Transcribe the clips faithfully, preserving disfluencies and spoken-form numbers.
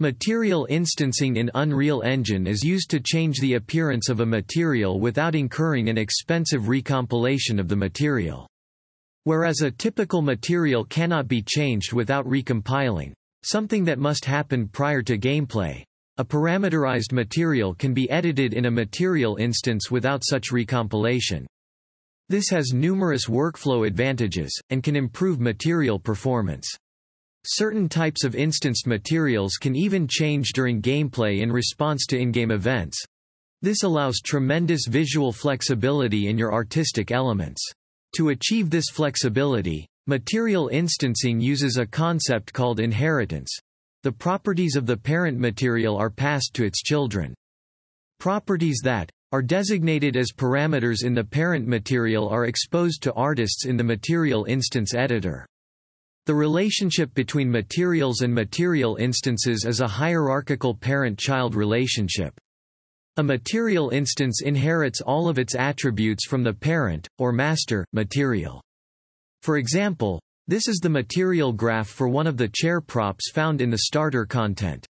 Material instancing in Unreal Engine is used to change the appearance of a material without incurring an expensive recompilation of the material. Whereas a typical material cannot be changed without recompiling, something that must happen prior to gameplay, a parameterized material can be edited in a material instance without such recompilation. This has numerous workflow advantages, and can improve material performance. Certain types of instanced materials can even change during gameplay in response to in-game events. This allows tremendous visual flexibility in your artistic elements. To achieve this flexibility, material instancing uses a concept called inheritance. The properties of the parent material are passed to its children. Properties that are designated as parameters in the parent material are exposed to artists in the material instance editor. The relationship between materials and material instances is a hierarchical parent-child relationship. A material instance inherits all of its attributes from the parent, or master, material. For example, this is the material graph for one of the chair props found in the starter content.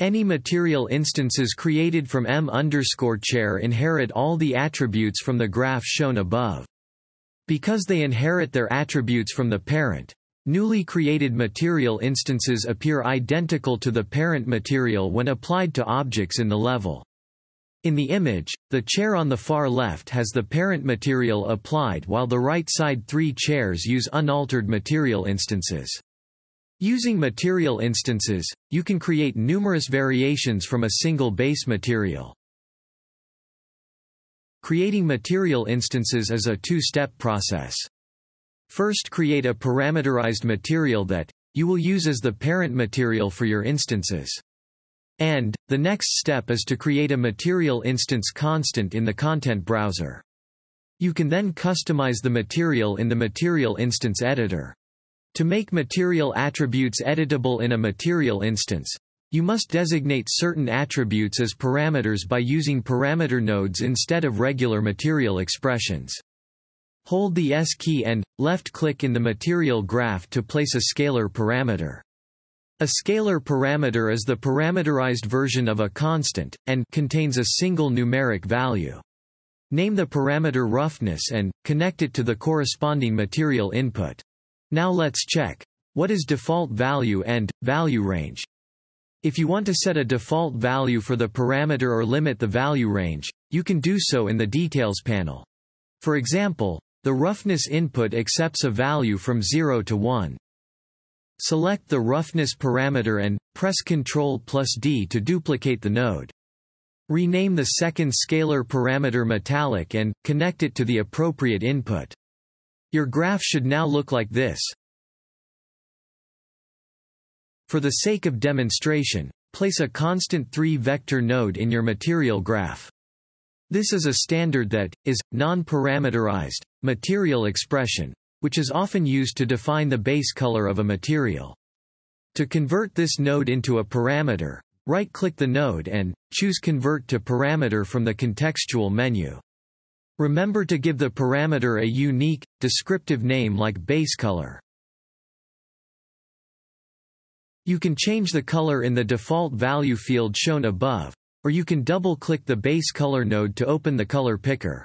Any material instances created from M_chair inherit all the attributes from the graph shown above. Because they inherit their attributes from the parent, newly created material instances appear identical to the parent material when applied to objects in the level. In the image, the chair on the far left has the parent material applied while the right side three chairs use unaltered material instances. Using material instances, you can create numerous variations from a single base material. Creating material instances is a two-step process. First, create a parameterized material that you will use as the parent material for your instances. And, the next step is to create a material instance constant in the content browser. You can then customize the material in the material instance editor. To make material attributes editable in a material instance, you must designate certain attributes as parameters by using parameter nodes instead of regular material expressions. Hold the S key and left-click in the material graph to place a scalar parameter. A scalar parameter is the parameterized version of a constant, and contains a single numeric value. Name the parameter roughness and connect it to the corresponding material input. Now let's check what is default value and value range. If you want to set a default value for the parameter or limit the value range, you can do so in the details panel. For example, the roughness input accepts a value from zero to one. Select the roughness parameter and press control plus D to duplicate the node. Rename the second scalar parameter metallic and connect it to the appropriate input. Your graph should now look like this. For the sake of demonstration, place a constant three vector node in your material graph. This is a standard that is non-parameterized material expression, which is often used to define the base color of a material. To convert this node into a parameter, right-click the node and choose Convert to Parameter from the contextual menu. Remember to give the parameter a unique, descriptive name like base color. You can change the color in the default value field shown above, or you can double-click the base color node to open the color picker.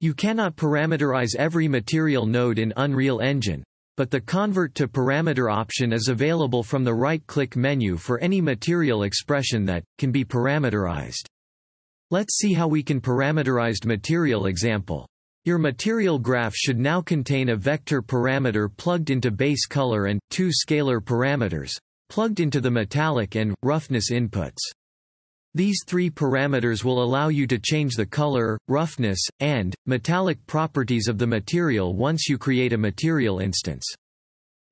You cannot parameterize every material node in Unreal Engine, but the Convert to Parameter option is available from the right-click menu for any material expression that can be parameterized. Let's see how we can parameterize material example. Your material graph should now contain a vector parameter plugged into base color and two scalar parameters plugged into the metallic and roughness inputs. These three parameters will allow you to change the color, roughness, and metallic properties of the material once you create a material instance.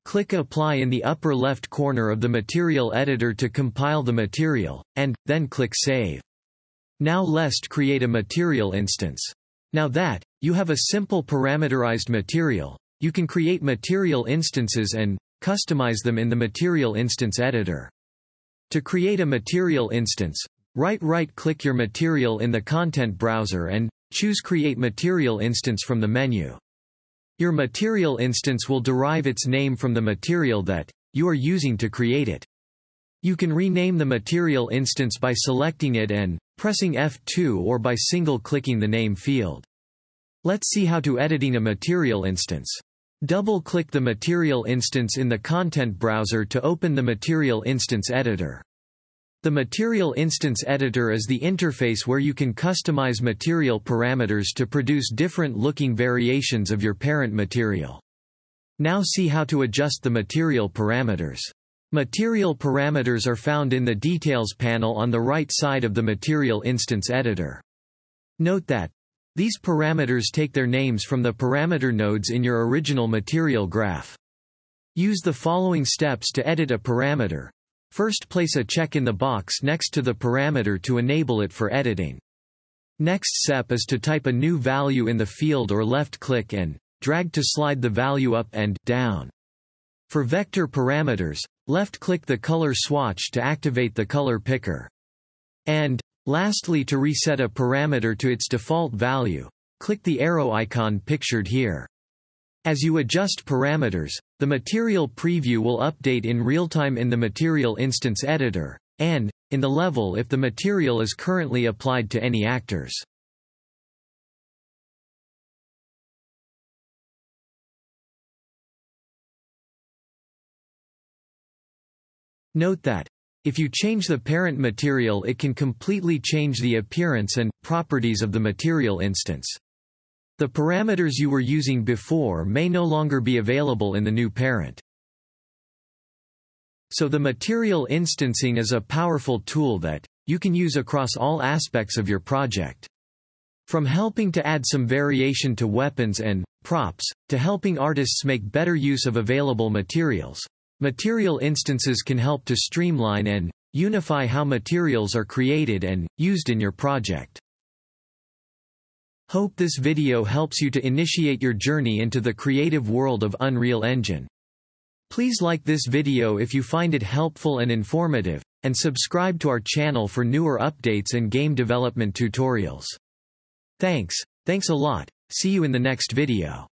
Click Apply in the upper left corner of the material editor to compile the material, and then click Save. Now let's create a material instance. Now that you have a simple parameterized material, you can create material instances and customize them in the Material Instance Editor. To create a material instance, right-right-click your material in the content browser and choose Create Material Instance from the menu. Your material instance will derive its name from the material that you are using to create it. You can rename the material instance by selecting it and pressing F two or by single-clicking the name field. Let's see how to editing a material instance. Double-click the material instance in the content browser to open the Material Instance Editor. The Material Instance Editor is the interface where you can customize material parameters to produce different-looking variations of your parent material. Now see how to adjust the material parameters. Material parameters are found in the Details panel on the right side of the Material Instance Editor. Note that these parameters take their names from the parameter nodes in your original material graph. Use the following steps to edit a parameter. First, place a check in the box next to the parameter to enable it for editing. Next step is to type a new value in the field or left-click and drag to slide the value up and down. For vector parameters, left-click the color swatch to activate the color picker. And, lastly, to reset a parameter to its default value, click the arrow icon pictured here. As you adjust parameters, the material preview will update in real-time in the Material Instance Editor, and, in the level if the material is currently applied to any actors. Note that, if you change the parent material, it can completely change the appearance and properties of the material instance. The parameters you were using before may no longer be available in the new parent. So the material instancing is a powerful tool that you can use across all aspects of your project. From helping to add some variation to weapons and props, to helping artists make better use of available materials. Material instances can help to streamline and unify how materials are created and used in your project. Hope this video helps you to initiate your journey into the creative world of Unreal Engine. Please like this video if you find it helpful and informative, and subscribe to our channel for newer updates and game development tutorials. Thanks, thanks a lot, see you in the next video.